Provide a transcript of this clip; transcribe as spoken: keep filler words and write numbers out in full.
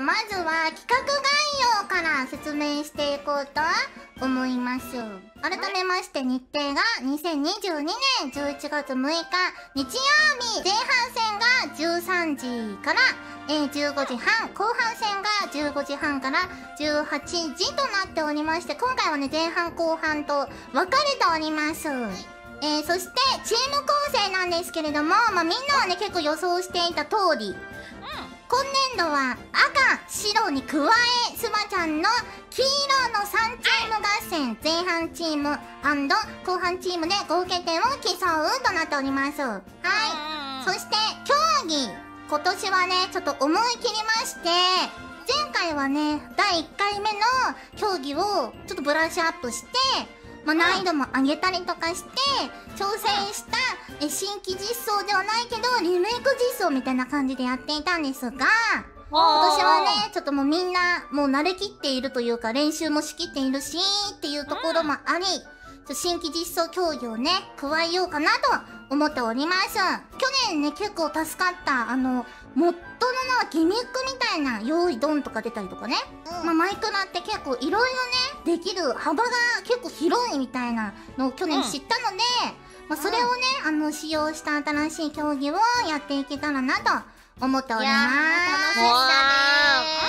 はまずは企画概要から説明していこうと思います。改めまして日程がにせんにじゅうにねんじゅういちがつむいか日曜日、前半戦がじゅうさんじから、えー、じゅうごじはん、後半戦がじゅうごじはんからじゅうはちじとなっておりまして、今回はね前半後半と分かれております。えー、そしてチーム構成なんですけれども、まあ、みんなはね結構予想していた通り、今年度は赤、白に加え、スバちゃんの黄色のさんチーム合戦、前半チーム&後半チームで合計点を競うとなっております。はい。そして、競技。今年はね、ちょっと思い切りまして、前回はね、だいいっかいめの競技をちょっとブラッシュアップして、まあ、難易度も上げたりとかして、挑戦したえ新規実装ではないけど、リメイク実装みたいな感じでやっていたんですが、今年はね、ちょっともうみんな、もう慣れきっているというか、練習もしきっているし、っていうところもあり、新規実装競技をね、加えようかなと思っております。去年ね、結構助かった、あの、モッドのギミックみたいな、用意ドンとか出たりとかね。うん、まあ、マイクラって結構いろいろね、できる幅が結構広いみたいなのを去年知ったので、うん、まあ、それをね、あの、使用した新しい競技をやっていけたらなと思っております。いやー、楽しみだねー。